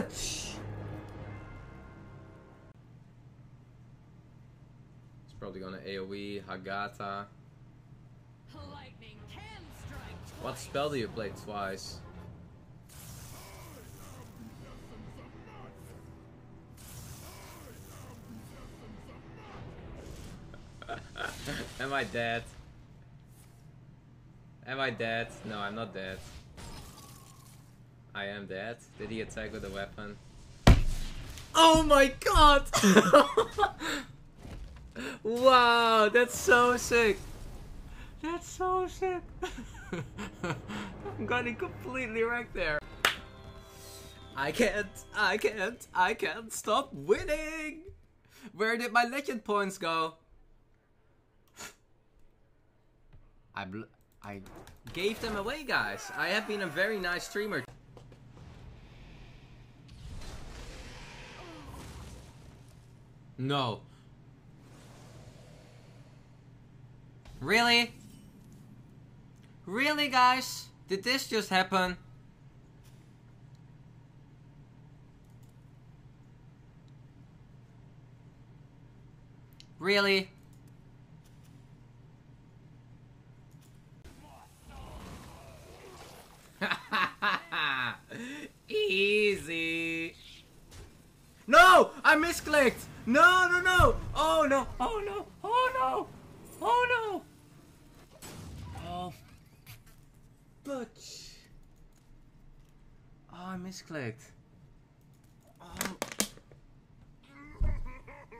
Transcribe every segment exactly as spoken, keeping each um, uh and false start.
much! It's probably gonna A O E Hagata. What spell do you play twice? Am I dead? Am I dead? No, I'm not dead. I am dead. Did he attack with a weapon? Oh my god! Wow, that's so sick! That's so sick! I'm getting completely wrecked there. I can't, I can't, I can't stop winning! Where did my legend points go? I bl I gave them away, guys. I have been a very nice streamer. No. Really? Really, guys? Did this just happen? Really? Easy. No! I misclicked! No, no, no! Oh no! Oh no! Oh no! Oh no! Oh, butch! Oh, I misclicked. Oh!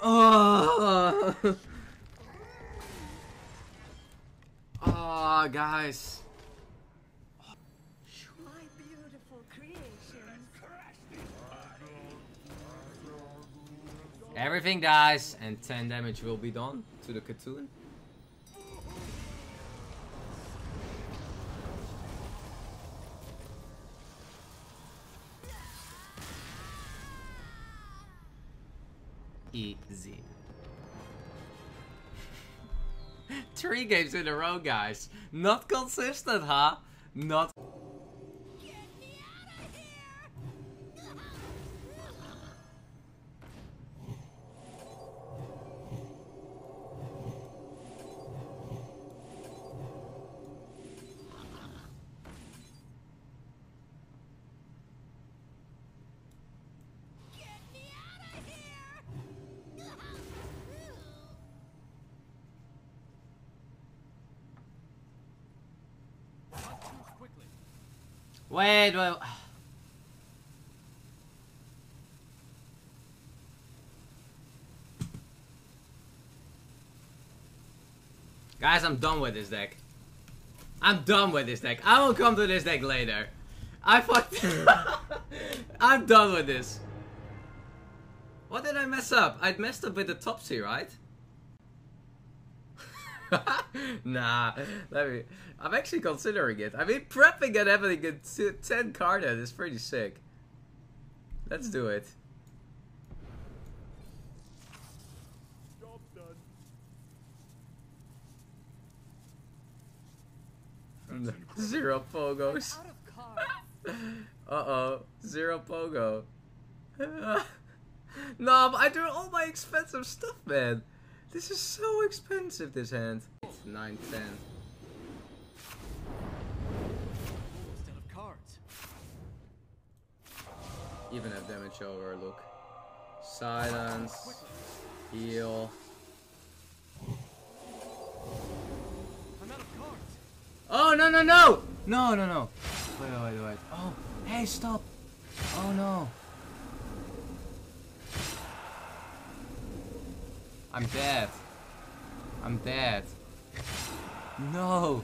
Oh! Oh, guys! Everything dies and ten damage will be done to the Katoon. Easy. Three games in a row, guys. Not consistent, huh? Not. Wait, wait. Guys, I'm done with this deck. I'm done with this deck. I will come to this deck later. I fucked. I'm done with this. What did I mess up? I messed up with the Topsy, right? Nah, let me. I'm actually considering it. I mean, prepping and having a ten card head is pretty sick. Let's do it. Job done. Zero pogos. Uh oh, zero pogo. Nah, but I do all my expensive stuff, man. This is so expensive, this hand. It's nine ten. Even have damage over, look. Silence. Heal. Oh, no, no, no! No, no, no. Wait, wait, wait. Oh, hey, stop. Oh, no. I'm dead. I'm dead. No.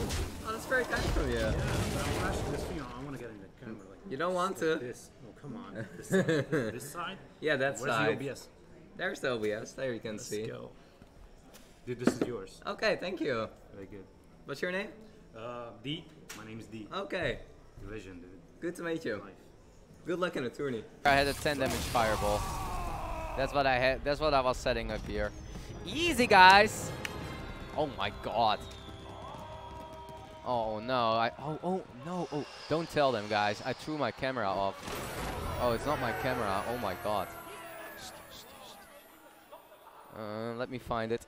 Oh, that's very kind from you. Yeah, I want to get in the camera like. You don't want to. This. come on. This side. This side? Yeah, that's side. Where's the O B S? There's the O B S. There you can Let's see. Go. Dude, this is yours. Okay, thank you. Very good. What's your name? Uh, D. My name is D. Okay. Division, dude. Good to meet you. Life. Good luck in the tourney. I had a ten damage fireball. That's what I had. That's what I was setting up here. Easy, guys. Oh my God. Oh no. I. Oh. Oh no. Oh. Don't tell them, guys. I threw my camera off. Oh, it's not my camera. Oh my God. Uh, let me find it.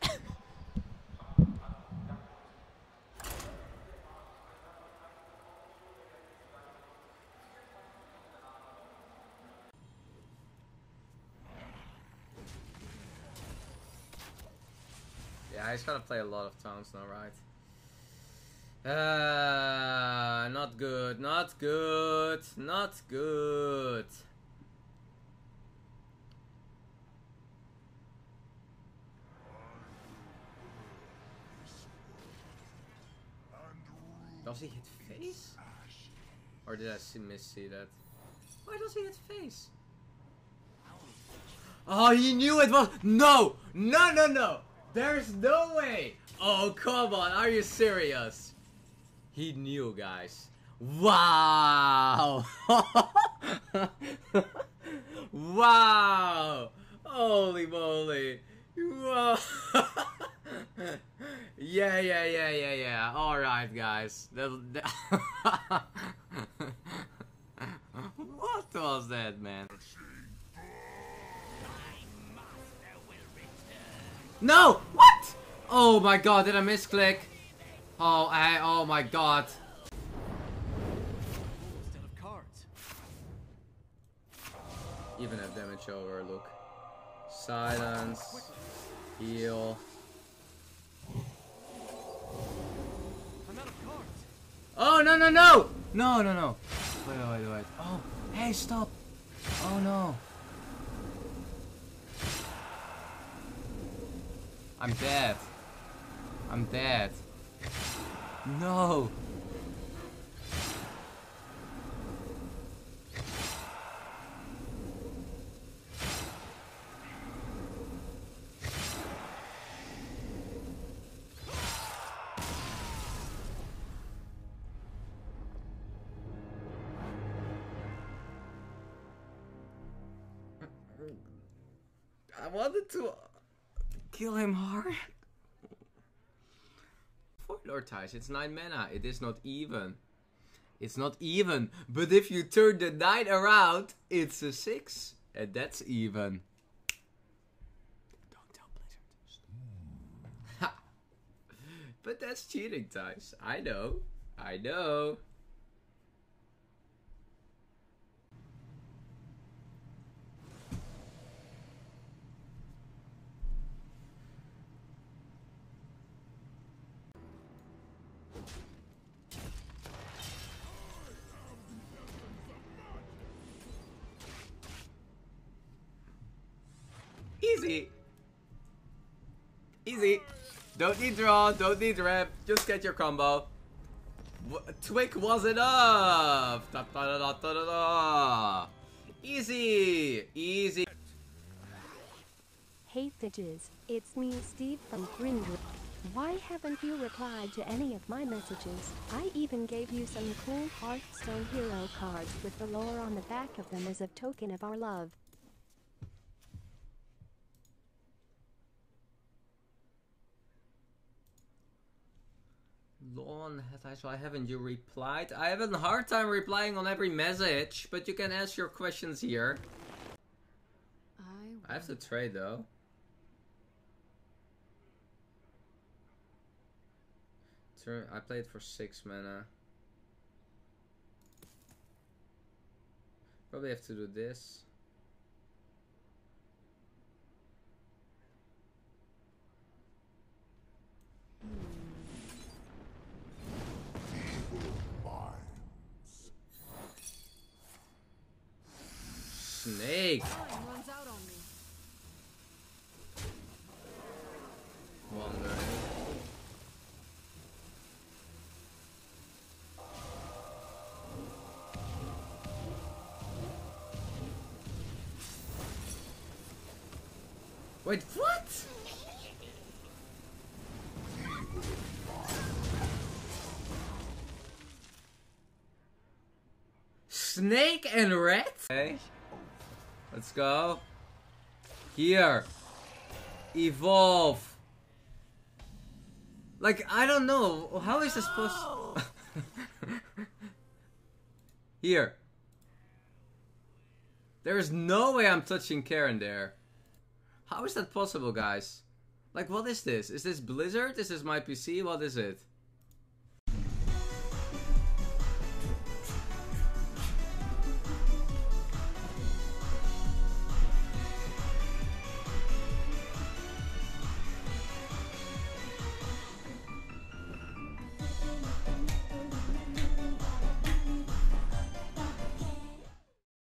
Yeah, I just gotta play a lot of towns now, right? Uh, not good, not good, not good. Does he hit face? Or did I miss see that? Why does he hit face? Oh, he knew it was. No! No, no, no! There's no way! Oh, come on, are you serious? He knew, guys. Wow! Wow! Holy moly! Whoa! Yeah, yeah, yeah, yeah, yeah. Alright, guys. That, that what was that, man? No! What? Oh my God, did I misclick? Oh, I, oh my God. Even have damage over, look. Silence. Heal. Oh, no, no, no! No, no, no. Wait, wait, wait. Oh, hey, stop. Oh, no. I'm dead. I'm dead. No. I wanted to kill him hard. For Lord Thijs, it's nine mana. It is not even. It's not even. But if you turn the nine around, it's a six, and that's even. Don't tell Blizzard. But that's cheating, Thijs. I know. I know. Easy. Easy. Don't need draw, don't need ramp, just get your combo. W Twig was enough. Da, da, da, da, da, da. Easy. Easy. Hey Thijshs, it's me Steve from Greenwood. Why haven't you replied to any of my messages? I even gave you some cool Hearthstone hero cards with the lore on the back of them as a token of our love. Lon, so I haven't you replied? I have a hard time replying on every message, but you can ask your questions here. I, I have to trade though. I played for six mana. Probably have to do this. Snake. Wandering. Wait, what? Snake and rat? Okay. Let's go. Here. Evolve. Like, I don't know. How is this supposed to... Here. There is no way I'm touching Karen there. How is that possible, guys? Like, what is this? Is this Blizzard? Is this my P C? What is it?